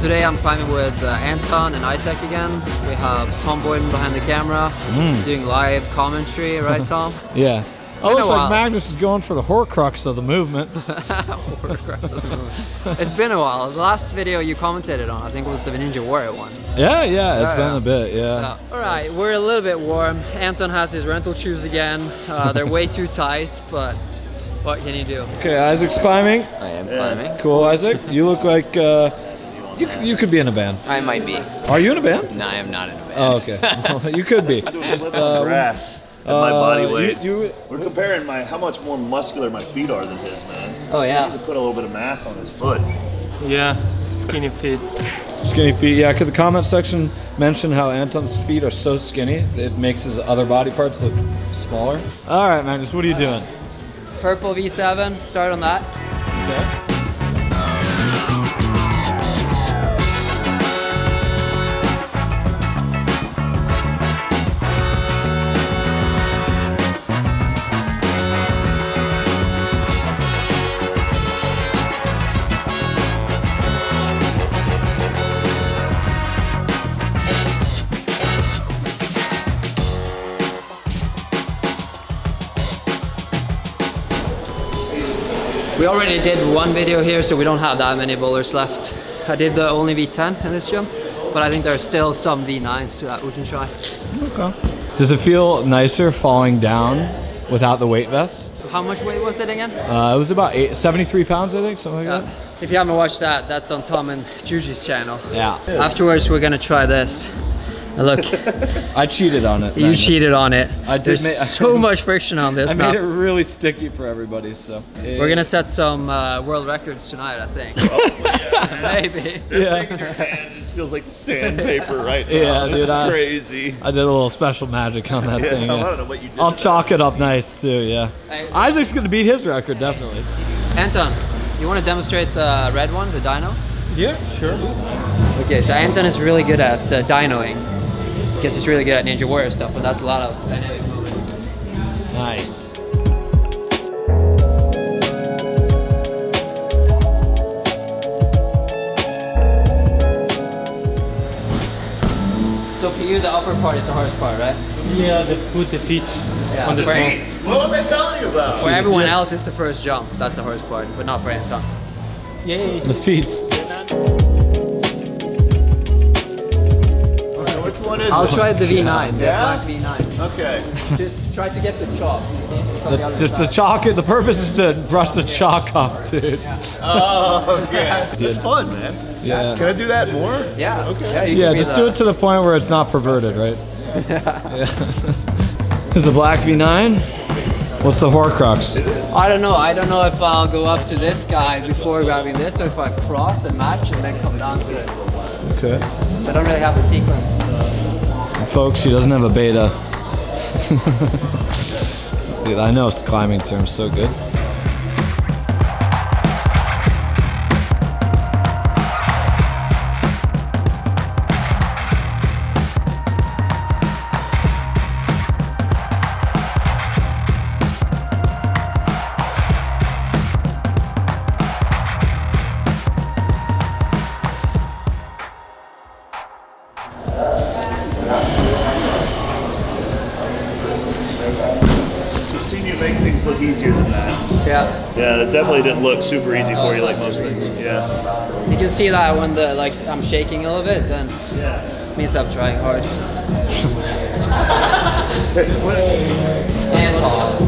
today I'm climbing with Anton and Isaac again. We have Tom Boyden behind the camera doing live commentary, right Tom? Yeah. It's been a while. Like Magnus is going for the Horcrux of the movement. Horcrux of the movement. It's been a while. The last video you commented on, I think, was the Ninja Warrior one. Yeah, yeah, it's been a bit, yeah. All right, we're a little bit warm. Anton has his rental shoes again. They're way too tight, but what can you do? Okay, Isaac's climbing. I am climbing. Cool, Isaac. You look like you could be in a band. I might be. Are you in a band? No, I am not in a band. Oh, okay. Well, you could be. I live on grass. And my body weight. We're comparing how much more muscular my feet are than his, man. Oh yeah. He needs to put a little bit of mass on his foot. Yeah, skinny feet. Skinny feet. Yeah. Could the comment section mention how Anton's feet are so skinny it makes his other body parts look smaller? All right, Magnus. What are you doing? Purple V7. Start on that. Okay. We already did one video here, so we don't have that many boulders left. I did the only V10 in this jump, but I think there are still some V9s that we can try. Okay. Does it feel nicer falling down without the weight vest? How much weight was it again? It was about 73 pounds, I think, something like that. If you haven't watched that, that's on Tom and Juji's channel. Yeah. Afterwards, we're gonna try this. Look, I cheated on it. You cheated on it. I did. There's so much friction on this. I made it really sticky for everybody. So we're gonna set some world records tonight, I think. Oh, yeah. Maybe. Yeah. Thing in your hand just feels like sandpaper right now. Yeah, dude. It's crazy. I did a little special magic on that thing. I don't know what you did. I'll chalk it up nice too. Yeah. Isaac's gonna beat his record definitely. Anton, you want to demonstrate the red one, the dyno? Yeah, sure. Okay, so Anton is really good at dynoing. I guess it's really good at Ninja Warrior stuff, but that's a lot of dynamic movement. Nice. So for you, the upper part is the hardest part, right? Yeah, the foot, the feet on the ground. What was I telling you about? For everyone else, it's the first jump. That's the hardest part, but not for Anton. Yay. The feet. I'll try the V9. Yeah? The black V9. Okay. Just try to get the chalk. You see? It's on the other side. The chalk. The purpose is to brush the chalk up, dude. Yeah. Oh, okay. It's fun, man. Yeah. Can I do that more? Yeah. Okay. Yeah. Just do it to the point where it's not perverted, right? Yeah. There's a black V9. What's the Horcrux? I don't know if I'll go up to this guy before grabbing this, or if I cross and match and then come down to it. Okay. So I don't really have the sequence. Folks, he doesn't have a beta. Dude, I know it's climbing terms so good. It definitely didn't look super easy for you like most things. Yeah. You can see that when the I'm shaking a little bit, then it means I'm trying hard. And off.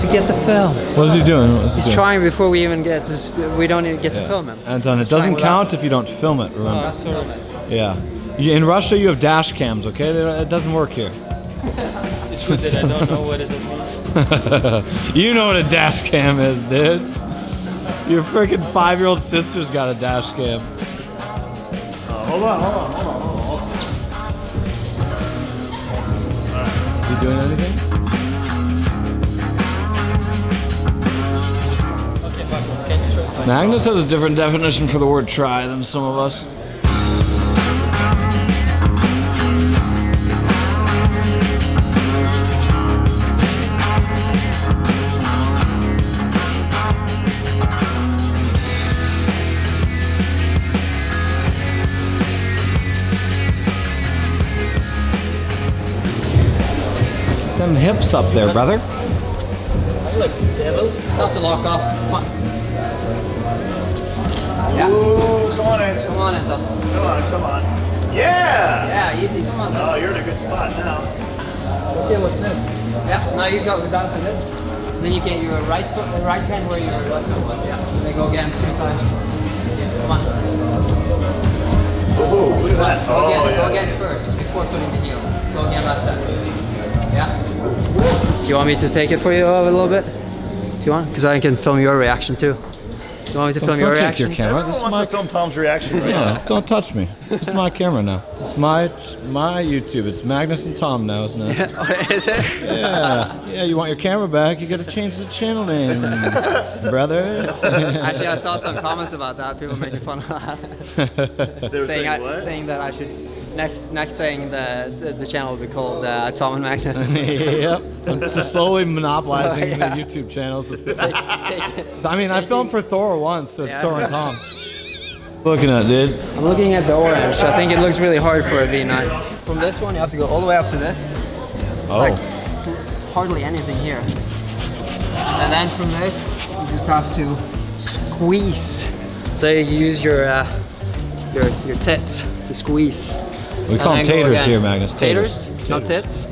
To get the film. What is he doing? He's trying before we even get to, we don't even get to film him. Anton, it doesn't count if you don't film it, remember. Oh, film it. Yeah. In Russia you have dash cams, okay? It doesn't work here. It's true that I don't know what is it. You know what a dash cam is, dude. Your freaking 5-year-old sister's got a dash cam. Hold on. You doing anything? Okay, Magnus, can you try? Magnus has a different definition for the word try than some of us. them hips up there, brother. Look, devil. Stop the lock off. Come on. Yeah. Ooh, come on, Anton. Come on, Anton. Come on, come on. Yeah! Yeah, easy. Come on. Oh, you're in a good spot now. Okay, what's next? Yeah, now you go down to this. Then you get your right foot, right hand where your left foot was. Yeah. And then go again 2 times. Yeah, come on. Oh, look at that. Go again, yeah, go again first, before putting the heel. Go again left hand. Yeah. Do you want me to take it for you a little bit? If you want? Because I can film your reaction too. Do you want me to film your reaction? Your camera. Everyone wants to film Tom's reaction right now. Yeah, don't touch me. This is my camera now. It's my YouTube. It's Magnus and Tom now, isn't it? Is it? Yeah. Yeah, you want your camera back, you gotta change the channel name, brother. Actually, I saw some comments about that. People making fun of that. saying that I should, next thing, the channel will be called Tom and Magnus. Yep. I'm just slowly monopolizing the YouTube channels. I filmed for Thor once, so it's Thor and Tom. Looking at, dude? I'm looking at the orange. I think it looks really hard for a V9. From this one, you have to go all the way up to this. It's like hardly anything here. And then from this, you just have to squeeze. So you use your tits to squeeze. We call them taters here, Magnus. Taters? Not tits?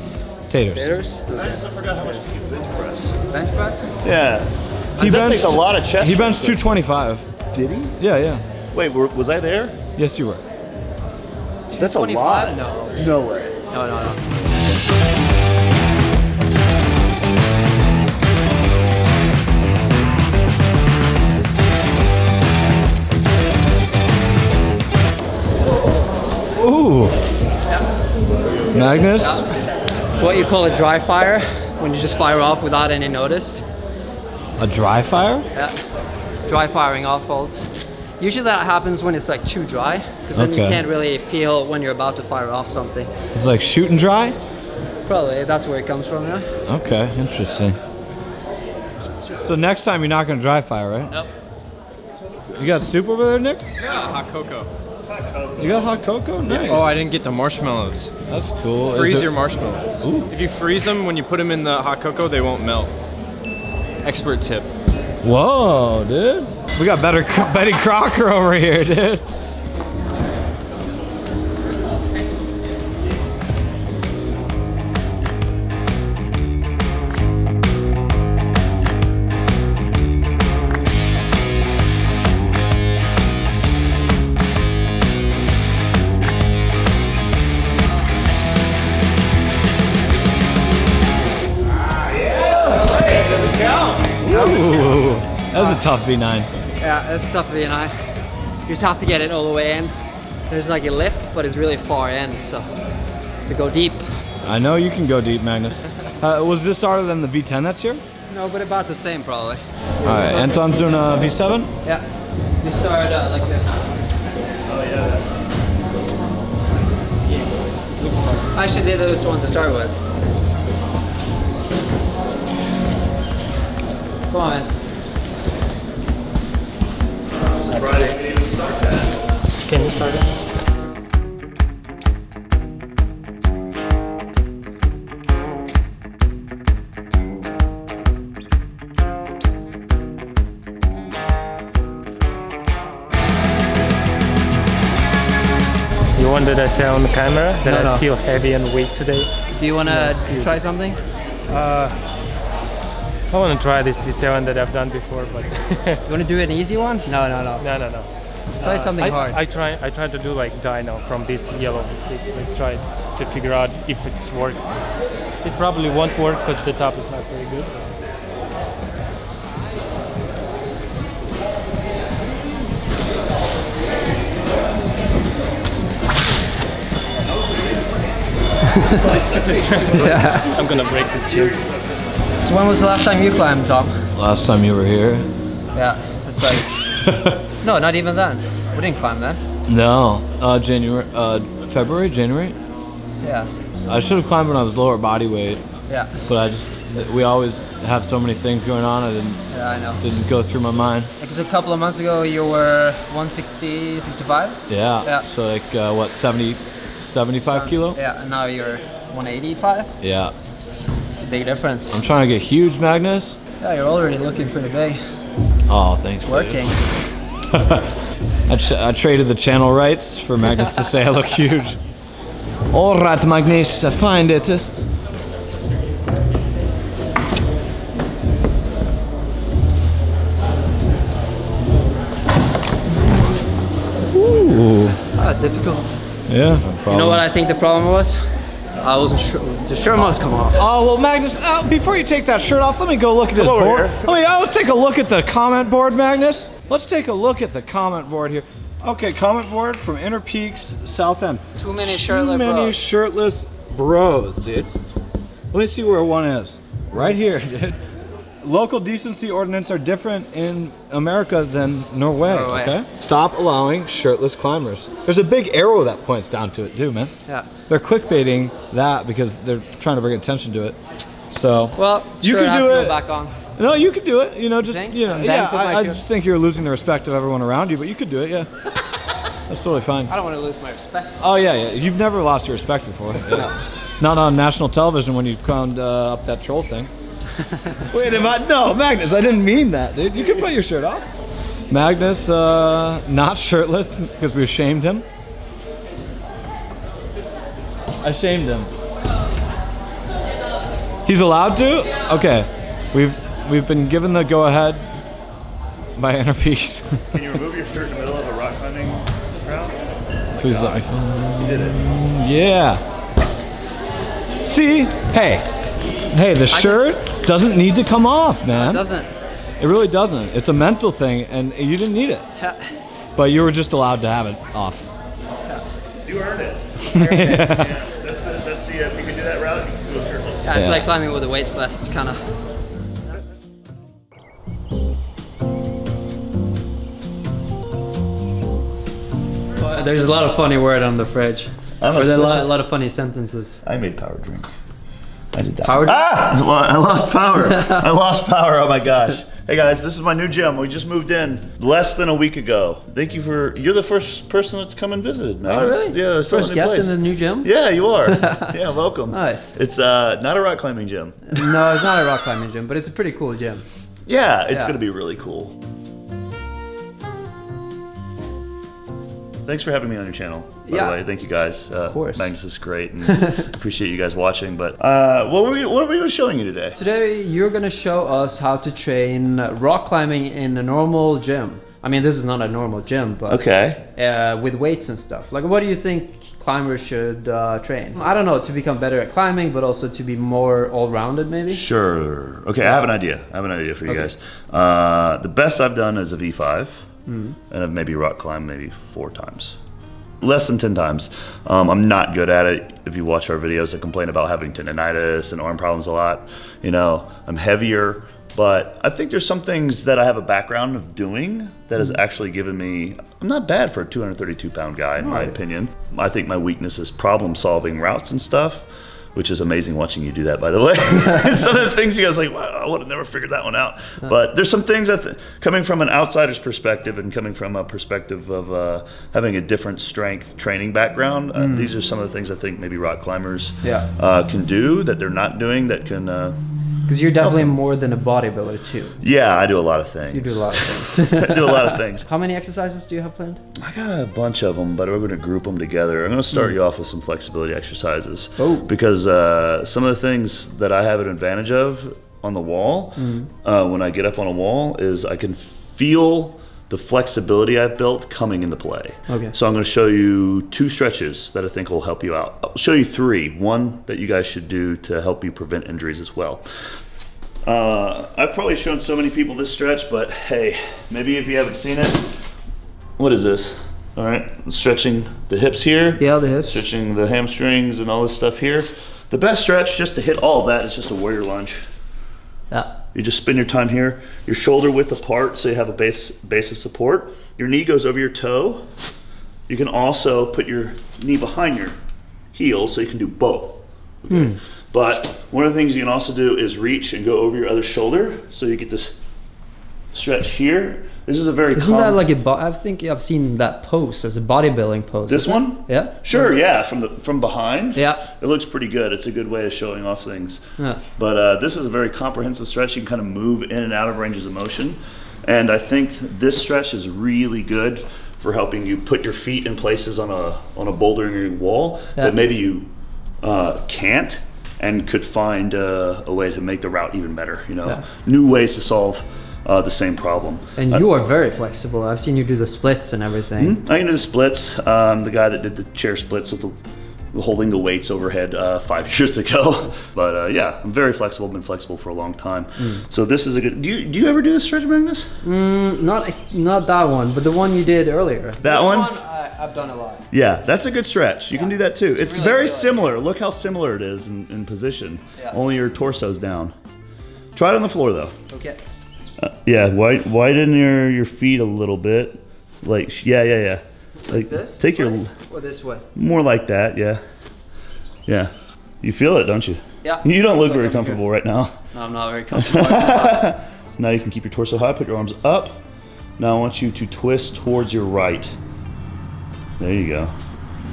Taters. Taters. Okay. I just forgot how much you bench press. Bench press? Yeah. He benches a lot of chest. He benched 225. Did he? Yeah, yeah. Wait, was I there? Yes, you were. That's a lot? No. No way. No, no, no. Ooh. Yeah. Magnus? Yeah. It's what you call a dry fire, when you just fire off without any notice. A dry fire? Yeah. Dry firing off faults. Usually that happens when it's like too dry, because then you can't really feel when you're about to fire off something. It's like shooting dry? Probably, that's where it comes from, yeah. Okay, interesting. So next time you're not going to dry fire, right? Nope. You got soup over there, Nick? Yeah, hot cocoa. You got hot cocoa? Nice. Oh, I didn't get the marshmallows. That's cool. Freeze your marshmallows. Ooh. If you freeze them, when you put them in the hot cocoa, they won't melt. Expert tip. Whoa, dude. We got better Betty Crocker over here, dude. Tough V9. Yeah, that's a tough V9. You just have to get it all the way in. There's like a lip, but it's really far in, so to go deep. I know you can go deep, Magnus. Was this harder than the V10 that's here? No, but about the same probably. Alright, Anton's doing a V7? Yeah. You start like this. Oh yeah. Yeah. I actually did this one to start with. Come on, man. Friday, can you start that? Can you start it? You wanted to say on the camera that I feel heavy and weak today. Do you want to try something? I want to try this V7 that I've done before, but... You want to do an easy one? No, no, no. No, no, no. Try something hard. I try to do like dyno from this yellow V6. Let's try to figure out if it's working. It probably won't work because the top is not very good. My stupid tremble. Yeah. I'm gonna break this chair. So when was the last time you climbed, Tom? Last time you were here. Yeah, it's like... No, not even then. We didn't climb then. No. February, January? Yeah. I should have climbed when I was lower body weight. Yeah. But I just... We always have so many things going on, didn't go through my mind. Because a couple of months ago you were 160, 65? Yeah. Yeah. So like, what, 70, 75 kilo? Yeah, and now you're 185? Yeah. big difference. I'm trying to get huge, Magnus. Yeah, you're already looking pretty big. Oh, thanks. It's working. I traded the channel rights for Magnus to say I look huge. All right, Magnus, I find it. Ooh. That's difficult. Yeah, no problem. You know what I think the problem was? I wasn't sure. The shirt must come off. Oh, well, Magnus, before you take that shirt off, let me go look at this board. Let's take a look at the comment board, Magnus. Let's take a look at the comment board here. Okay, comment board from Inner Peaks South End. Too many shirtless bros. Too many shirtless bros, dude. Let me see where one is. Right here, dude. Local decency ordinance are different in America than Norway, okay? Stop allowing shirtless climbers. There's a big arrow that points down to it, too, man. Yeah. They're clickbaiting that because they're trying to bring attention to it. So, well, you can do it. Back on. No, you could do it. You know, just, you know, yeah, I just think you're losing the respect of everyone around you, but you could do it, yeah. That's totally fine. I don't want to lose my respect. Oh, yeah, yeah. You've never lost your respect before. Yeah. No. Not on national television when you climbed up that troll thing. Wait a minute, no, Magnus, I didn't mean that, dude. You can put your shirt off. Magnus, not shirtless, because we shamed him. I shamed him. He's allowed to? Okay. We've been given the go-ahead by Inner Peace. Can you remove your shirt in the middle of a rock climbing route? Please let me. You did it. Yeah. See? Hey, the shirt doesn't need to come off, man. It doesn't. It really doesn't. It's a mental thing, and you didn't need it. Yeah. But you were just allowed to have it off. Yeah. You earned it. Yeah. That's the if you can do that route, you can do a shirtless. Yeah, it's like climbing with a weight vest, kind of. There's a lot of funny word on the fridge. There's a lot of funny sentences. I made power drink. I did that. Power drink? Ah! I lost power. I lost power. Oh my gosh. Hey guys, this is my new gym. We just moved in less than a week ago. Thank you for. You're the first person that's come and visited, man. Oh, really? Yeah, there's so many places. First guest in the new gym? Yeah, you are. Yeah, welcome. Nice. It's not a rock climbing gym. No, it's not a rock climbing gym, but it's a pretty cool gym. Yeah, it's gonna be really cool. Thanks for having me on your channel, by the way. Thank you guys. Of course. Magnus is great, and appreciate you guys watching. But what are we showing you today? Today, you're going to show us how to train rock climbing in a normal gym. I mean, this is not a normal gym, but with weights and stuff. Like, what do you think climbers should train? I don't know, to become better at climbing, but also to be more all-rounded, maybe? Sure. Okay, I have an idea. I have an idea for you guys. The best I've done is a V5. And I've maybe rock climbed maybe 4 times. Less than 10 times. I'm not good at it. If you watch our videos, I complain about having tendonitis and arm problems a lot. You know, I'm heavier, but I think there's some things that I have a background of doing that has actually given me, I'm not bad for a 232-pound guy in my opinion. I think my weakness is problem solving routes and stuff, which is amazing watching you do that, by the way. Some of the things you guys like, wow, I would have never figured that one out. But there's some things that, coming from an outsider's perspective and coming from a perspective of having a different strength training background, these are some of the things I think maybe rock climbers can do that they're not doing that can... Because you're definitely more than a bodybuilder too. Yeah, I do a lot of things. You do a lot of things. I do a lot of things. How many exercises do you have planned? I got a bunch of them, but we're going to group them together. I'm going to start you off with some flexibility exercises. Oh. Because some of the things that I have an advantage of on the wall, when I get up on a wall, is I can feel the flexibility I've built coming into play. Okay. So I'm going to show you 2 stretches that I think will help you out. I'll show you 3. One that you guys should do to help you prevent injuries as well. I've probably shown so many people this stretch, but hey, maybe if you haven't seen it, what is this? All right, I'm stretching the hips here. Yeah, the hips. Stretching the hamstrings and all this stuff here. The best stretch just to hit all of that is just a warrior lunge. Yeah. You just spend your time here, your shoulder width apart so you have a base of support. Your knee goes over your toe. You can also put your knee behind your heel so you can do both. Okay? But one of the things you can also do is reach and go over your other shoulder so you get this stretch here. This is a very common. Isn't that like a I think I've seen that pose as a bodybuilding pose. This one? Yeah. Sure, yeah, from behind. Yeah. It looks pretty good. It's a good way of showing off things. Yeah. But this is a very comprehensive stretch. You can kind of move in and out of ranges of motion. And I think this stretch is really good for helping you put your feet in places on a bouldering wall that maybe you can't and could find a way to make the route even better, you know? Yeah. New ways to solve the same problem. And you are very flexible. I've seen you do the splits and everything. Mm-hmm. I can do the splits. The guy that did the chair splits with the holding the weights overhead 5 years ago. But yeah, I'm very flexible. I've been flexible for a long time. Mm. So this is a good. Do you ever do this stretch, Magnus? Not that one, but the one you did earlier. This one I've done a lot. Yeah, that's a good stretch. You can do that too. It's really very similar. Look how similar it is in position. Yeah. Only your torso's down. Try it on the floor though. Okay. Yeah, widen your feet a little bit, like yeah. Like this. Take your or this way. More like that, yeah. You feel it, don't you? Yeah. You don't look very comfortable right now. No, I'm not very comfortable. Now you can keep your torso high, put your arms up. Now I want you to twist towards your right. There you go.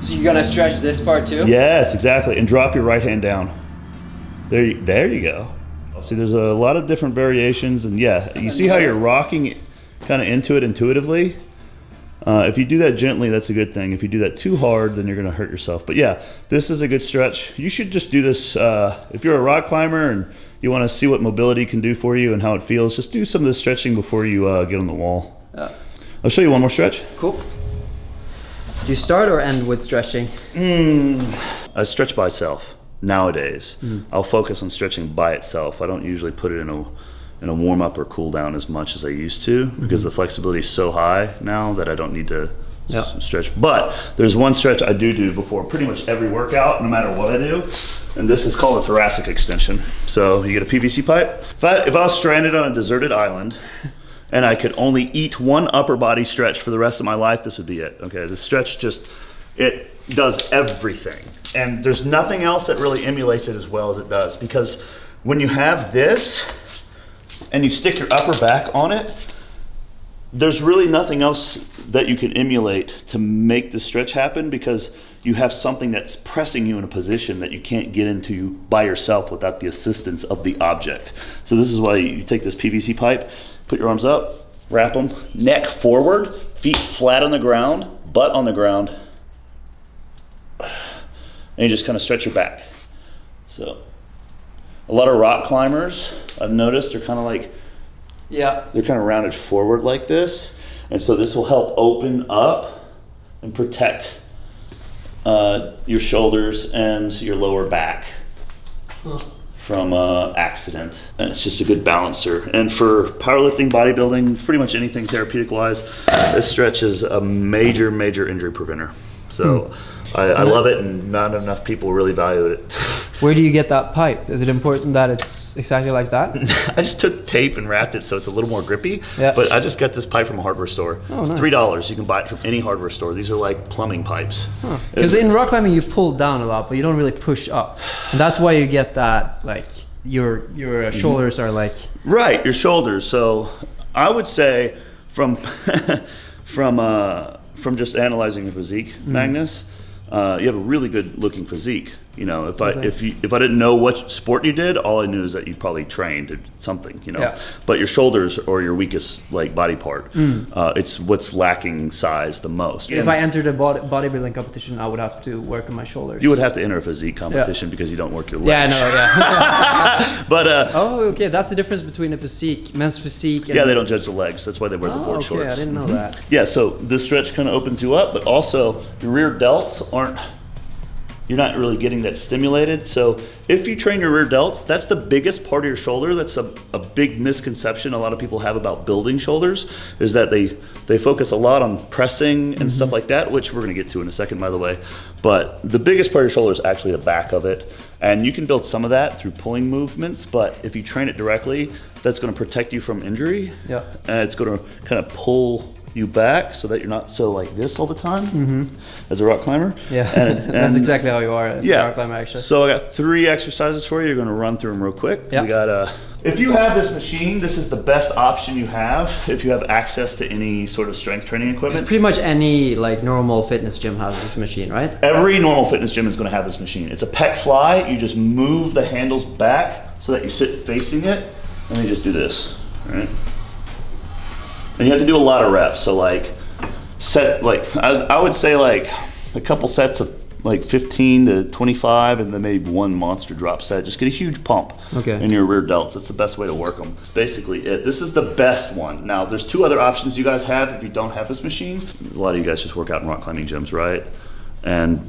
So you're gonna stretch this part too? Yes, exactly. And drop your right hand down. There you go. See, there's a lot of different variations, and yeah, you see how you're rocking kind of into it intuitively. If you do that gently, that's a good thing. If you do that too hard, then you're going to hurt yourself. But yeah, this is a good stretch. You should just do this. If you're a rock climber and you want to see what mobility can do for you and how it feels, just do some of this stretching before you get on the wall. I'll show you one more stretch. Cool. Do you start or end with stretching? I stretch by itself. Nowadays, I'll focus on stretching by itself. I don't usually put it in a warm up or cool down as much as I used to because the flexibility is so high now that I don't need to stretch. But there's one stretch I do before pretty much every workout, no matter what I do, and this is called a thoracic extension. So you get a PVC pipe. If I was stranded on a deserted island and I could only eat one upper body stretch for the rest of my life, this would be it. Okay, this stretch just it does everything, and there's nothing else that really emulates it as well as it does, because when you have this and you stick your upper back on it, there's really nothing else that you can emulate to make the stretch happen, because you have something that's pressing you in a position that you can't get into by yourself without the assistance of the object. So this is why you take this PVC pipe, put your arms up, wrap them, neck forward, feet flat on the ground, butt on the ground, and you just kind of stretch your back. So a lot of rock climbers, I've noticed, are kind of like, they're kind of rounded forward like this. And so this will help open up and protect your shoulders and your lower back from accident. And it's just a good balancer. And for powerlifting, bodybuilding, pretty much anything therapeutic wise, this stretch is a major, major injury preventer. So I love it, and not enough people really value it. Where do you get that pipe? Is it important that it's exactly like that? I just took tape and wrapped it so it's a little more grippy, but I just got this pipe from a hardware store. Oh, it's nice. $3. You can buy it from any hardware store. These are like plumbing pipes. Because in rock climbing you pull down a lot, but you don't really push up. And that's why you get that, like, your shoulders are like... Right, your shoulders. So I would say from, from just analyzing your physique, Magnus, you have a really good looking physique. You know, if I didn't know what sport you did, all I knew is that you probably trained or something, you know. Yeah. But your shoulders are your weakest, like, body part. It's what's lacking size the most. If I entered a bodybuilding competition, I would have to work on my shoulders. You would have to enter a physique competition because you don't work your legs. But okay, that's the difference between a physique, men's physique. And they don't judge the legs. That's why they wear the board shorts. I didn't know that. Yeah, so this stretch kind of opens you up, but also your rear delts aren't. You're not really getting that stimulated. So if you train your rear delts, that's the biggest part of your shoulder. That's a big misconception a lot of people have about building shoulders, is that they focus a lot on pressing and stuff like that, which we're gonna get to in a second, by the way. But the biggest part of your shoulder is actually the back of it. And you can build some of that through pulling movements, but if you train it directly, that's gonna protect you from injury. And it's gonna kind of pull you back so that you're not so like this all the time as a rock climber. Yeah, and that's exactly how you are as a rock climber actually. So I got 3 exercises for you. You're gonna run through them real quick. Yep. We got a, if you have this machine, this is the best option you have if you have access to any sort of strength training equipment. It's pretty much any like normal fitness gym has this machine, right? Every normal fitness gym is gonna have this machine. It's a pec fly. You just move the handles back so that you sit facing it and then you just do this, all right? And you have to do a lot of reps. So like, I would say like a couple sets of like 15 to 25 and then maybe 1 monster drop set. Just get a huge pump in your rear delts. That's the best way to work them. That's basically it. This is the best one. Now there's 2 other options you guys have if you don't have this machine. A lot of you guys just work out in rock climbing gyms, right? And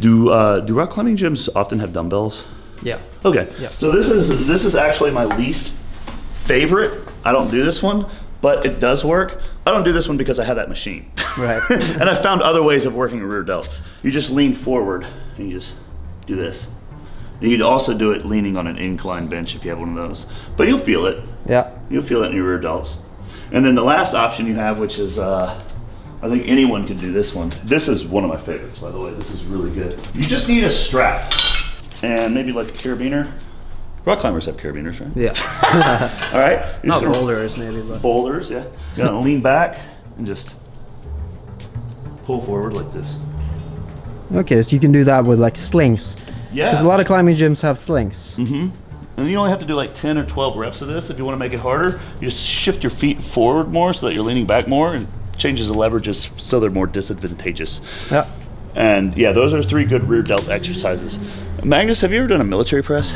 do rock climbing gyms often have dumbbells? Yeah. Okay, yeah. So this is actually my least favorite. I don't do this one, but it does work. I don't do this one because I have that machine. Right. And I found other ways of working rear delts. You just lean forward and you just do this. And you could also do it leaning on an incline bench if you have one of those. But you'll feel it. Yeah. You'll feel it in your rear delts. And then the last option you have, which is, I think anyone could do this one. This is one of my favorites, by the way. This is really good. You just need a strap and maybe like a carabiner. Rock climbers have carabiners, right? Yeah. All right. Not boulders, maybe. But. Boulders, yeah. You're gonna lean back and just pull forward like this. Okay, so you can do that with like slings. Yeah. Because a lot of climbing gyms have slings. Mm-hmm. And you only have to do like 10 or 12 reps of this. If you want to make it harder, you just shift your feet forward more so that you're leaning back more and changes the leverages so they're more disadvantageous. Yeah. And yeah, those are 3 good rear delt exercises. Magnus, have you ever done a military press?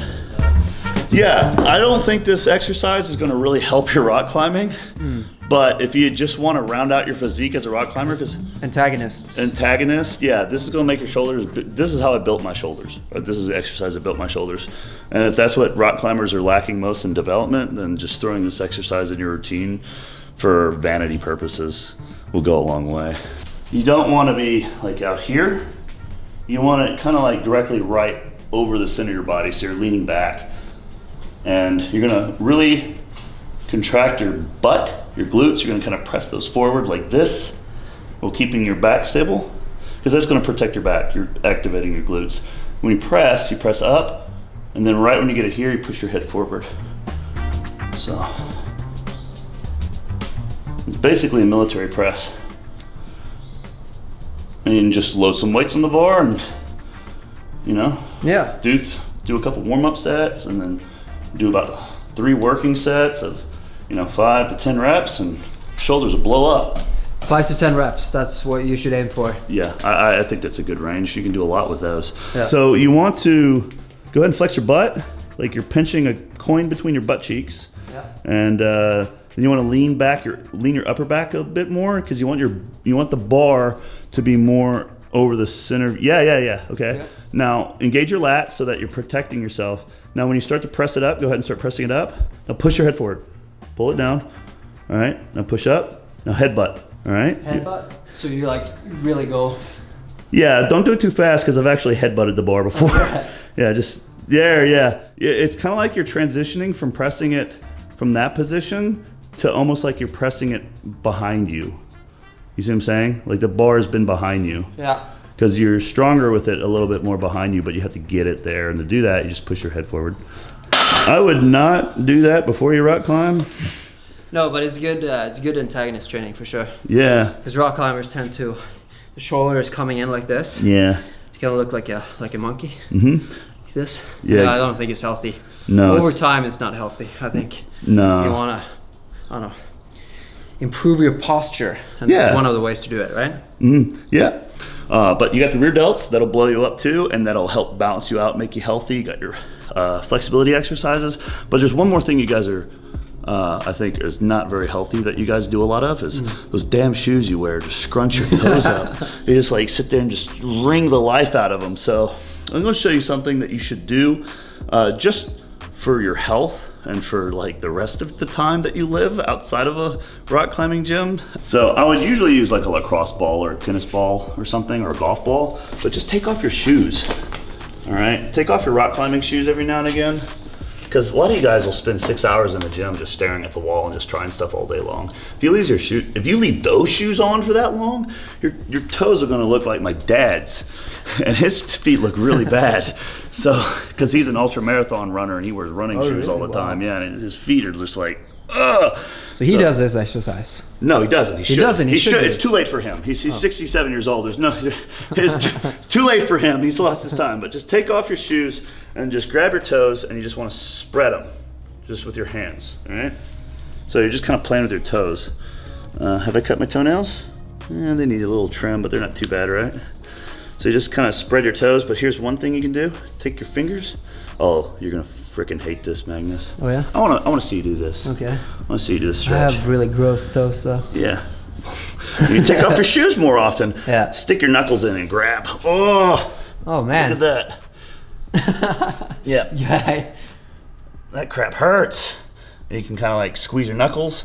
Yeah, I don't think this exercise is gonna really help your rock climbing, but if you just wanna round out your physique as a rock climber, because antagonist, yeah, this is gonna make your shoulders, this is how I built my shoulders. This is the exercise I built my shoulders. And if that's what rock climbers are lacking most in development, then just throwing this exercise in your routine for vanity purposes will go a long way. You don't wanna be like out here, you wanna kinda like directly right over the center of your body, so you're leaning back. And you're gonna really contract your butt, your glutes. You're gonna kind of press those forward like this while keeping your back stable, because that's gonna protect your back. You're activating your glutes. When you press up, and then right when you get it here, you push your head forward. So, it's basically a military press. And you can just load some weights on the bar and, you know, yeah, do a couple warm-up sets and then do about 3 working sets of, you know, 5 to 10 reps, and shoulders will blow up. 5 to 10 reps, that's what you should aim for. Yeah, I think that's a good range. You can do a lot with those. Yeah. So you want to go ahead and flex your butt, like you're pinching a coin between your butt cheeks. Yeah. And then you want to lean back, lean your upper back a bit more, because you want the bar to be more over the center. Yeah. Okay. Yeah. Now engage your lats so that you're protecting yourself. Now when you start to press it up, go ahead and start pressing it up. Now push your head forward, pull it down. All right, now push up, now headbutt, all right? Headbutt, so you like really go. Yeah, don't do it too fast, because I've actually headbutted the bar before. Yeah, just there, yeah. It's kind of like you're transitioning from pressing it from that position to almost like you're pressing it behind you. You see what I'm saying? Like the bar has been behind you. Yeah. Because you're stronger with it a little bit more behind you, but you have to get it there. And to do that, you just push your head forward. I would not do that before you rock climb. No, but it's good antagonist training for sure. Yeah. Because rock climbers tend to, the shoulder is coming in like this. Yeah. You kind of look like a monkey. Mm-hmm. Like this. Yeah. No, I don't think it's healthy. No. Over time, it's not healthy, I think. No. You want to, I don't know, improve your posture. And yeah, this is one of the ways to do it, right? Mm-hmm. Yeah. But you got the rear delts, that'll blow you up too, and that'll help balance you out, make you healthy. You got your flexibility exercises. But there's one more thing you guys are, I think, is not very healthy that you guys do a lot of, is those damn shoes you wear. Just scrunch your toes up. You just like sit there and just wring the life out of them. So I'm gonna show you something that you should do just for your health and for like the rest of the time that you live outside of a rock climbing gym. So I would usually use like a lacrosse ball or a tennis ball or something, or a golf ball, but just take off your shoes. All right, take off your rock climbing shoes every now and again. Because a lot of you guys will spend 6 hours in the gym just staring at the wall and just trying stuff all day long. If you leave those shoes on for that long, your toes are gonna look like my dad's. And his feet look really bad. So, because he's an ultra marathon runner and he wears running shoes all the time. Yeah, and his feet are just like, ugh. So he does this exercise. No, he doesn't. He should. It's too late for him. He's 67 years old. There's no, it's too late for him. He's lost his time. But just take off your shoes and just grab your toes, and you just want to spread them, just with your hands. All right. So you're just kind of playing with your toes. Have I cut my toenails? Yeah, they need a little trim, but they're not too bad, right? So you just kind of spread your toes. But here's one thing you can do: take your fingers. Oh, you're gonna freaking hate this, Magnus. Oh yeah? I wanna see you do this. Okay. I wanna see you do this stretch. I have really gross toes though. Yeah. You take off your shoes more often. Yeah. Stick your knuckles in and grab. Oh. Oh man. Look at that. Yeah. Yeah. That crap hurts. And you can kind of like squeeze your knuckles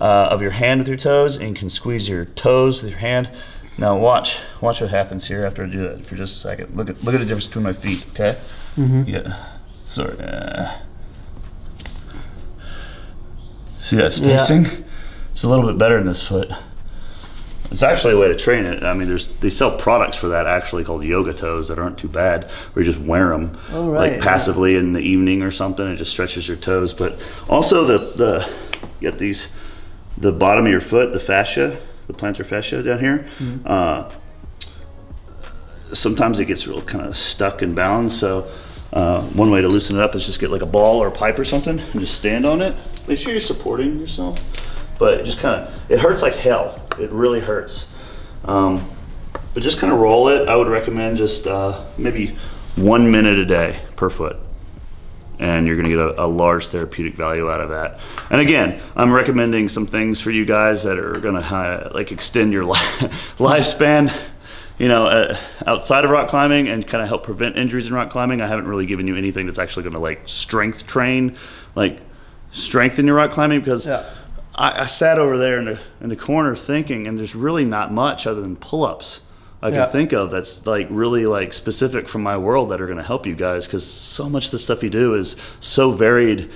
of your hand with your toes, and you can squeeze your toes with your hand. Now watch what happens here after I do that for just a second. Look at the difference between my feet, okay? Mm-hmm. Yeah. So, see that spacing? Yeah. It's a little bit better in this foot. It's actually a way to train it. I mean, they sell products for that actually called yoga toes that aren't too bad, where you just wear them like passively in the evening or something. It just stretches your toes. But also you got these, the bottom of your foot, the fascia, the plantar fascia down here. Mm-hmm. Sometimes it gets real kind of stuck and bound. So one way to loosen it up is just get like a ball or a pipe or something and just stand on it. Make sure you're supporting yourself, but it just kind of, it hurts like hell. It really hurts. But just kind of roll it. I would recommend just maybe 1 minute a day per foot. And you're gonna get a large therapeutic value out of that. And again, I'm recommending some things for you guys that are gonna like extend your lifespan. You know, outside of rock climbing and kind of help prevent injuries in rock climbing. I haven't really given you anything that's actually going to like strength train, like strengthen your rock climbing, because I sat over there in the corner thinking, and there's really not much other than pull-ups I can think of that's like really like specific from my world that are going to help you guys, because so much of the stuff you do is so varied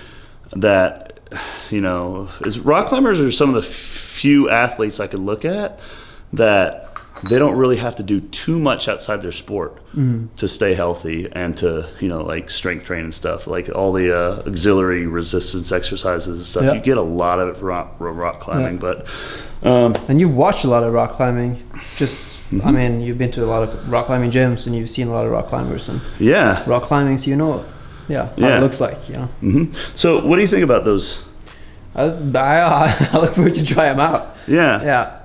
that, you know, rock climbers are some of the few athletes I can look at that they don't really have to do too much outside their sport to stay healthy and to, you know, like strength train and stuff, like all the auxiliary resistance exercises and stuff. You get a lot of rock climbing, but and you've watched a lot of rock climbing. Just I mean, you've been to a lot of rock climbing gyms and you've seen a lot of rock climbers and rock climbing, so you know how it looks like, you know. So what do you think about those? I look forward to try them out. Yeah.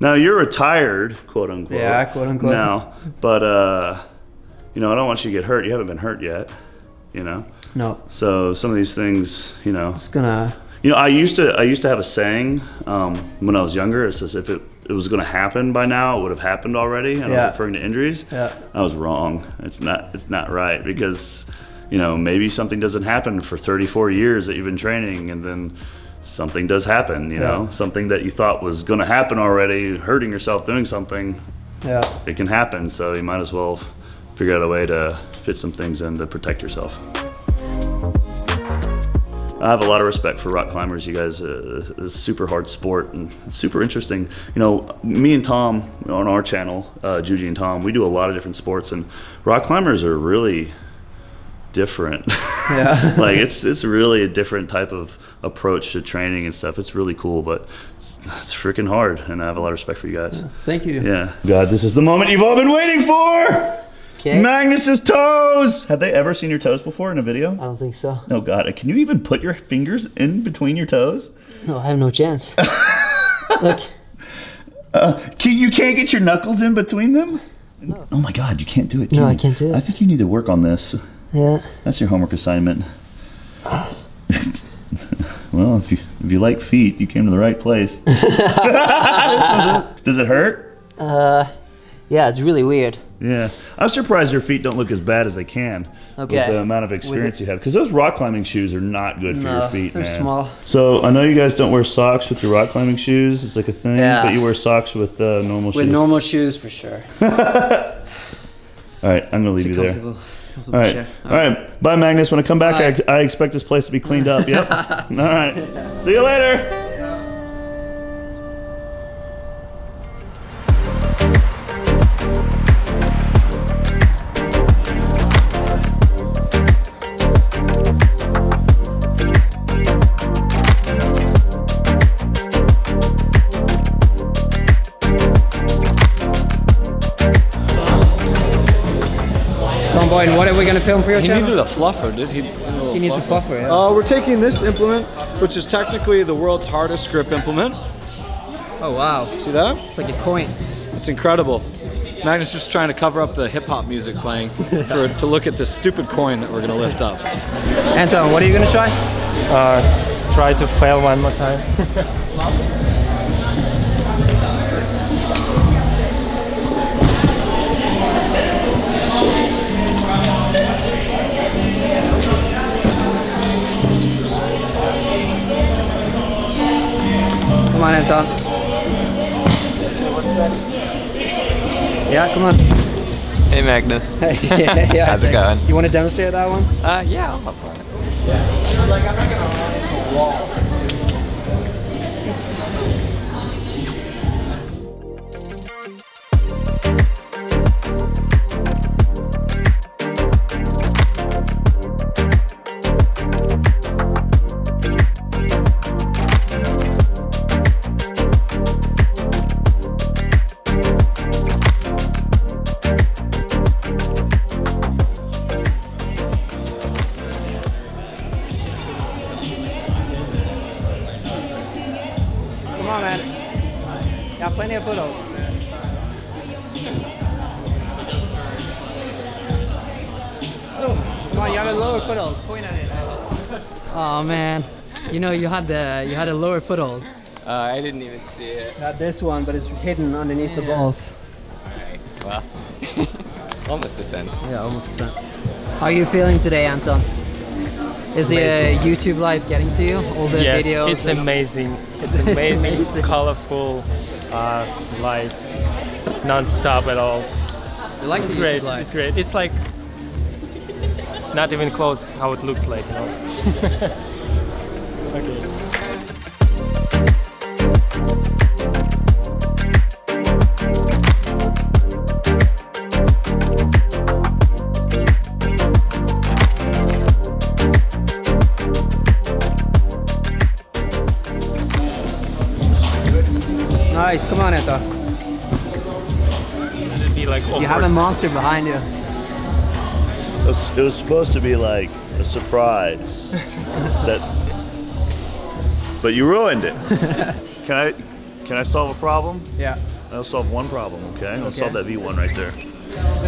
Now you're retired, quote unquote. Yeah, quote unquote. Now, but you know, I don't want you to get hurt. You haven't been hurt yet, you know. No. So some of these things, you know. It's gonna. You know, I used to have a saying when I was younger. It says if it was gonna happen by now, it would have happened already. And I'm referring to injuries. Yeah. I was wrong. It's not right, because, you know, maybe something doesn't happen for 34 years that you've been training, and then something does happen, you know, something that you thought was going to happen already, hurting yourself doing something, it can happen. So you might as well figure out a way to fit some things in to protect yourself. I have a lot of respect for rock climbers. You guys, it's a super hard sport and super interesting. You know, me and Tom on our channel, Juji and Tom, we do a lot of different sports, and rock climbers are really different. Like it's really a different type of approach to training and stuff. It's really cool, but it's freaking hard, and I have a lot of respect for you guys. Thank you. God, this is the moment you've all been waiting for. Magnus's toes. Have they ever seen your toes before in a video? I don't think so. Oh god, can you even put your fingers in between your toes? No, I have no chance. Look, you can't get your knuckles in between them? No. Oh my god, you can't do it. No, I can't do it. I think you need to work on this. Yeah. That's your homework assignment. Well, if you like feet, you came to the right place. Does it hurt? Yeah, it's really weird. Yeah. I'm surprised your feet don't look as bad as they can with the amount of experience you have. Because those rock climbing shoes are not good for your feet, man. They're small. So I know you guys don't wear socks with your rock climbing shoes. It's like a thing. Yeah. But you wear socks with normal shoes. With normal shoes, for sure. All right, I'm going to leave you there. All right. All right. Bye, Magnus. When I come back, I expect this place to be cleaned up. Yep. All right. See you later. And what are we going to film for your channel? He needed a fluffer, dude. He needs a fluffer, yeah. We're taking this implement, which is technically the world's hardest grip implement. Oh, wow. See that? It's like a coin. It's incredible. Magnus just trying to cover up the hip-hop music playing to look at this stupid coin that we're going to lift up. Anton, what are you going to try? Try to fail one more time. Come on, Anton. Yeah, come on. Hey, Magnus. Yeah, how's it going? You want to demonstrate that one? Yeah, I'll hop on it. Yeah. Like, I'm not going to run into a wall. Oh man, you know you had a lower foothold. I didn't even see it. Not this one, but it's hidden underneath the balls. All right. Well, almost a cent. Yeah, almost a cent. How are you feeling today, Anton? Is the YouTube live getting to you? All the videos. Yes, it's amazing. It's amazing, colorful live, non-stop at all. You like it's great. Live. It's great. It's like. Not even close how it looks like, you know? Okay. Nice, come on, Anton. Like you have a monster behind you. It was supposed to be like a surprise, but you ruined it. Can I solve a problem? Yeah. I'll solve one problem, okay? I'll solve that V1 right there.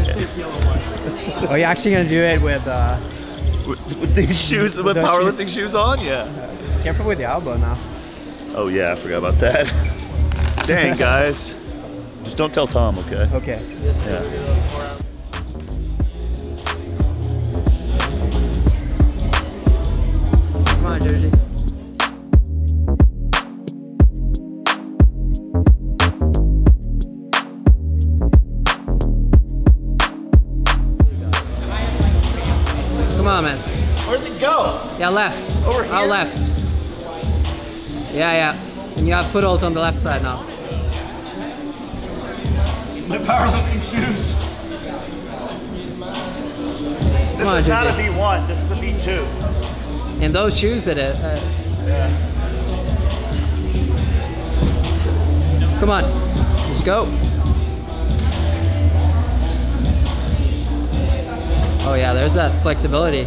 Okay. Are you actually gonna do it with these shoes, with powerlifting shoes on? Yeah. Careful with the elbow now. Oh yeah, I forgot about that. Dang guys, just don't tell Tom, okay? Okay. Yeah. Jersey. Come on, man. Where does it go? Yeah, left. Over here? Out left. Yeah, yeah. And you have foothold on the left side now. My powerlifting shoes. This is not a V1, this is a V2. And those shoes that yeah. Come on, let's go. Oh yeah, there's that flexibility.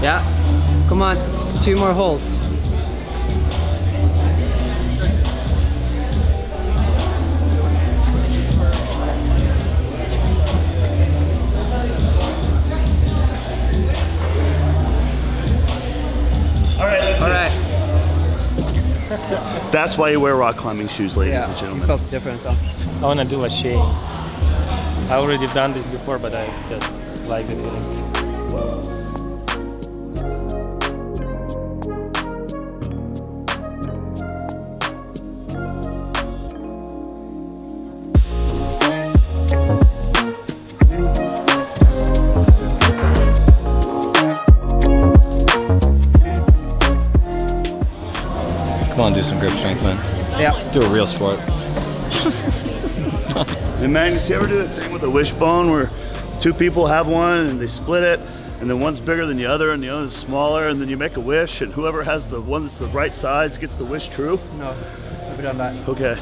Yeah, come on, two more holds. That's why you wear rock climbing shoes, ladies and gentlemen. Felt different, huh? I want to do a shake. I already done this before, but I just like the feeling. Whoa. want to do some grip strength, man. Yeah. Do a real sport. Hey, Magnus, you ever do that thing with a wishbone where two people have one and they split it, and then one's bigger than the other and the other's smaller, and then you make a wish, and whoever has the one that's the right size gets the wish true? No, I've done that. Okay.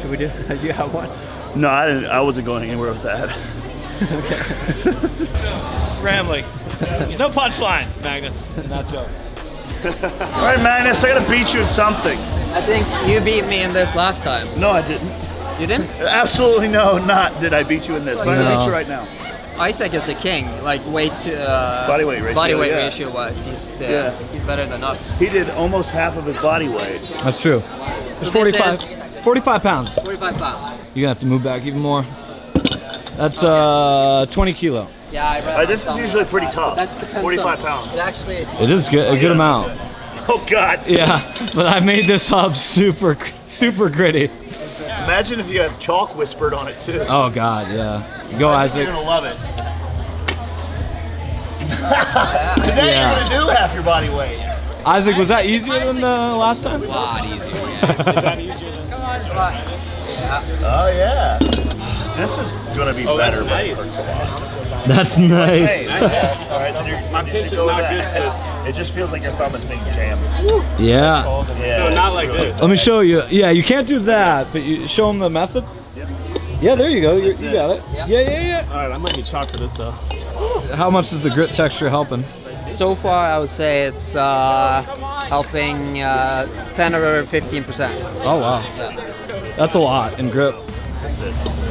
Should we do? Do you have one? No, I didn't. I wasn't going anywhere with that. Okay. Rambling. No punchline, Magnus. Not joke. All right, Magnus, I gotta beat you at something. I think you beat me in this last time. No, I didn't. You didn't? Absolutely no, not did I beat you in this, but I'm gonna beat you right now. Isaac is the king, like weight, body weight ratio wise, he's better than us. He did almost half of his body weight. That's true. So 45 pounds. 45 pounds. You're gonna have to move back even more. That's okay. 20 kilo. Yeah, I read this is usually pretty tough. That depends 45 on, pounds. It is good, a good amount. Oh God. Yeah, but I made this hub super gritty. Imagine if you had chalk whispered on it too. Oh God, yeah. Go Isaac. You're gonna love it. Today you're gonna do half your body weight. Isaac, was that easier than the last time? A lot easier. Yeah. Is that easier than last time? Oh yeah. This is gonna be better. That's nice. That's nice. Hey, nice. All right, my pinch is not good. It just feels like your thumb is being jammed. Yeah. So not like this. Let me show you. Yeah, you can't do that, but you show them the method. Yeah, there you go. You got it. Yeah. All right, I might need chalk for this though. How much is the grit texture helping? So far, I would say it's helping 10 or 15%. Oh wow, yeah. That's a lot in grip.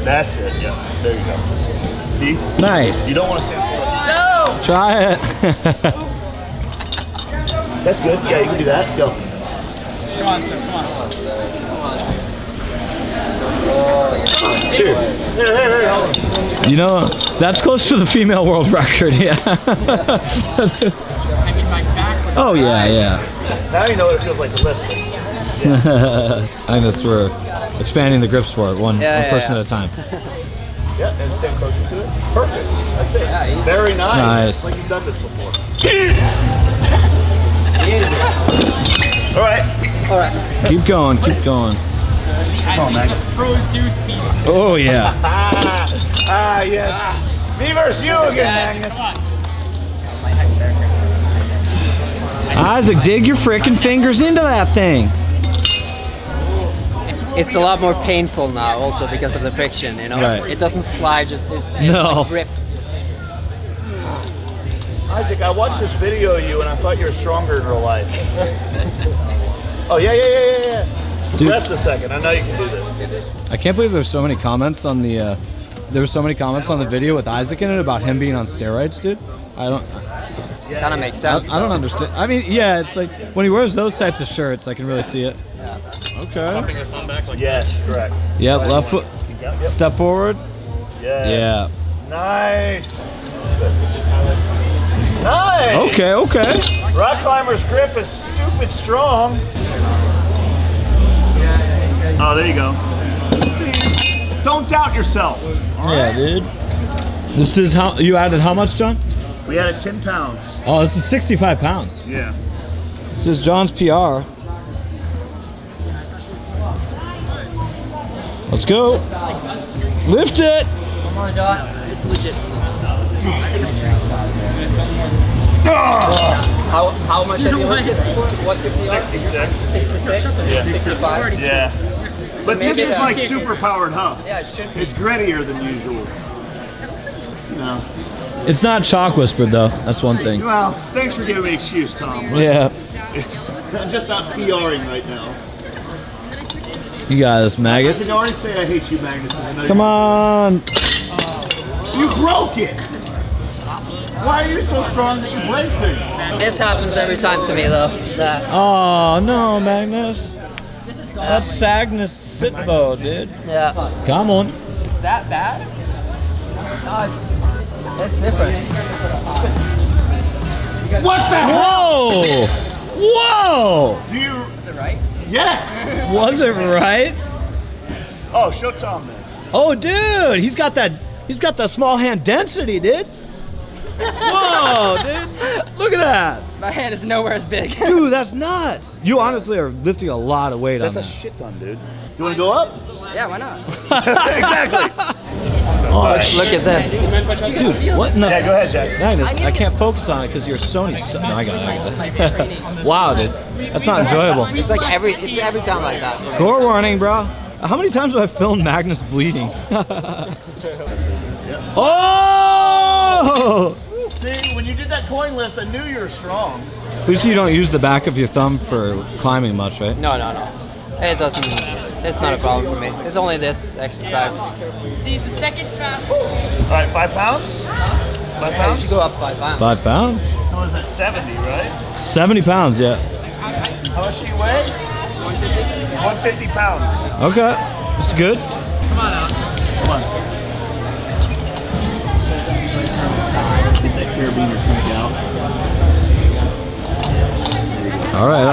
That's it, yeah. There you go. See? Nice. You don't want to stand forward. So! Try it. That's good. Yeah, you can do that. Go. Come on, sir. Come on. Here. Hey. You know, that's close to the female world record, yeah. I mean, my back. Oh, yeah. Now you know what it feels like to lift. I guess we're expanding the grip sport one person at a time. Yeah, and stand closer to it. Perfect. That's it. Yeah, very nice. Like you've done this before. All right. Keep going. Come on, pros do speed. Oh yeah. Yes. Me versus you again, Magnus. Isaac, dig your freaking fingers into that thing. It's a lot more painful now, also because of the friction. You know, It doesn't slide; it grips. Isaac, I watched this video of you, and I thought you were stronger in real life. Oh yeah. Dude, rest a second. I know you can do this. I can't believe there's so many comments on the. There were so many comments on the video with Isaac in it about him being on steroids, dude. I don't. Kind of makes sense. I don't understand. I mean, yeah, it's like when he wears those types of shirts, I can really see it. Okay. Pumping your thumb back like that. Correct. Yep, left foot. Yep. Step forward. Yes. Yeah. Nice. Okay. Rock climber's grip is stupid strong. Oh, there you go. See, don't doubt yourself. Yeah, dude. This is how you added how much, John? We added 10 pounds. Oh, this is 65 pounds. Yeah. This is John's PR. Let's go. Lift it. Come on, John. It's legit. How much have you lifted? What's your PR? 66. 66? Yeah. 65? Yeah. But this is like super powered hub. Yeah, it should be. It's grittier than usual. No. It's not chalk whispered though. That's one thing. Well, thanks for giving me an excuse, Tom. Yeah. I'm just not PRing right now. You got this, Maggot. I can already say I hate you, Magnus. Come on! You broke it! Why are you so strong that you break things? This happens every time to me, though. Oh, no, Magnus. That's Magnus Midtbø, dude. Yeah. Come on. Is that bad? No, it's different. What the hell? Whoa! Is it right? Yes! Was it right? Oh, show Tom this. Oh, dude, he's got that small hand density, dude. Whoa, dude, look at that. My head is nowhere as big. Dude, that's nuts. You honestly are lifting a lot of weight on that. That's a shit ton, dude. You want to go up? Yeah, why not? Exactly. Oh, look at this. Dude, what? No. Yeah, go ahead, Jackson. Magnus, I can't focus on it because you're Sony. No, I got it. Wow, dude. That's not enjoyable. It's like every time like that. Gore warning, bro. How many times have I filmed Magnus bleeding? Oh! See, when you did that coin lift, I knew you were strong. At least you don't use the back of your thumb for climbing much, right? No, no, no. It doesn't. It's not a problem for me. It's only this exercise. See, the second fastest. All right, 5 pounds? 5 pounds? Yeah, you should go up 5 pounds. 5 pounds? So is it 70, right? 70 pounds, yeah. How much she weigh? 150. 150 pounds. Okay, that's good. Come on, Anton. Come on. That carabiner coming out. All right,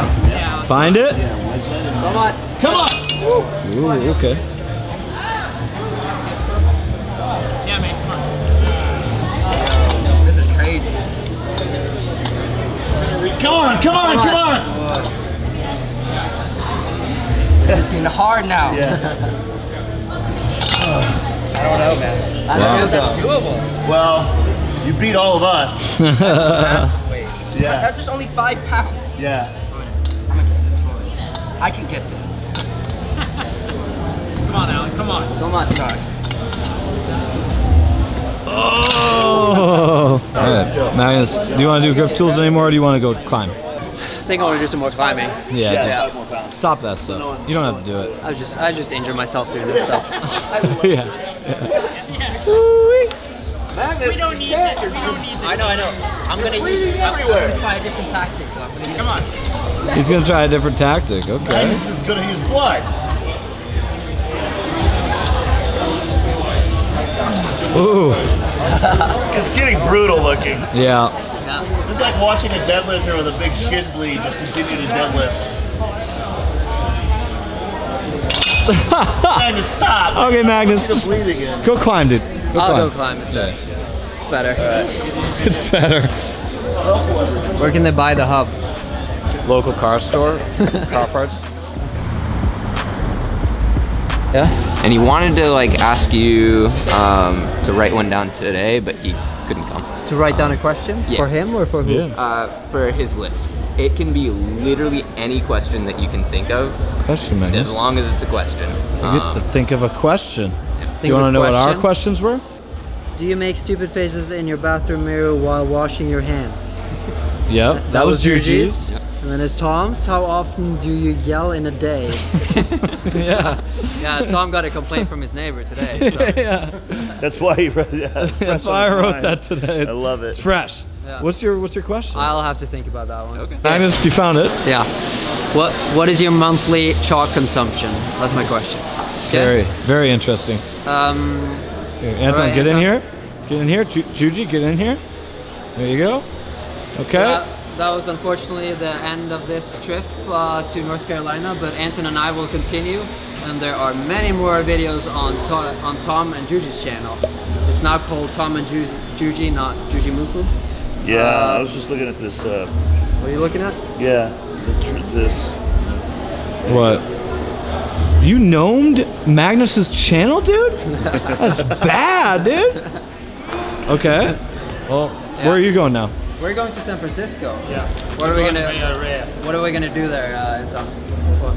find it. Come on, come on. Ooh, okay. Yeah, man, come on. This is crazy. Come on, come on, come on. This is getting hard now. Yeah. I don't know, man. I don't know if that's doable. Well. You beat all of us. That's massive weight. Yeah. That's just only 5 pounds. Yeah. I can get this. Come on, Alan. Come on. Come on, Doc. Oh! Right. Magnus, do you want to do grip tools anymore or do you want to go climb? I think I want to do some more climbing. Yeah. Yeah. Stop that stuff. You don't have to do it. I just injure myself doing this stuff. Yeah. Magnus, we don't need that. We don't need that. I know. I'm going to use it. I'm going to try a different tactic. Come on. He's going to try a different tactic. Okay. Magnus is going to use blood. Ooh. It's getting brutal looking. Yeah. It's like watching a deadlifter with a big shin bleed just continue to deadlift. Magnus, stop. Okay, Magnus. Just bleed again. Go climb, dude. I'll go climb. It's better. Right. It's better. Where can they buy the hub? Local car store, car parts. Yeah. And he wanted to like ask you to write one down today, but he couldn't come. To write down a question for him or for who? Yeah. For his list. It can be literally any question that you can think of. Question, man. As long as it's a question. You get to think of a question. Do you want to know what our questions were? Do you make stupid faces in your bathroom mirror while washing your hands? Yep, that was Juji's. Yep. And then it's Tom's. How often do you yell in a day? Yeah. Yeah, Tom got a complaint from his neighbor today. So. Yeah. That's why he wrote that. That's why I wrote that today. I love it. It's fresh. Yeah. What's your question? I'll have to think about that one. Okay. Magnus, you found it. Yeah. What is your monthly chalk consumption? That's my question. Okay. Very, very interesting. Here, Anton, right, get in here. Get in here. Juji, get in here. There you go. Okay. That was unfortunately the end of this trip to North Carolina, but Anton and I will continue, and there are many more videos on Tom and Juji's channel. It's now called Tom and Juji, not Jujimufu. Yeah, I was just looking at this. What are you looking at? Yeah, this. What? You gnomed Magnus's channel, dude? That's bad, dude. Okay. Well, where are you going now? We're going to San Francisco. Yeah. What are we gonna do there, Anton? Oh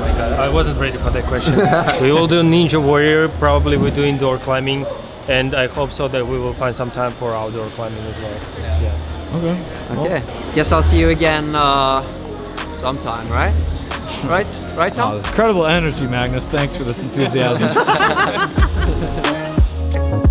my God, I wasn't ready for that question. We will do Ninja Warrior. Probably we'll do indoor climbing, and I hope so that we will find some time for outdoor climbing as well. Yeah. Okay. Okay. Well. Guess I'll see you again sometime, right? Right, Tom? Wow, incredible energy, Magnus. Thanks for this enthusiasm.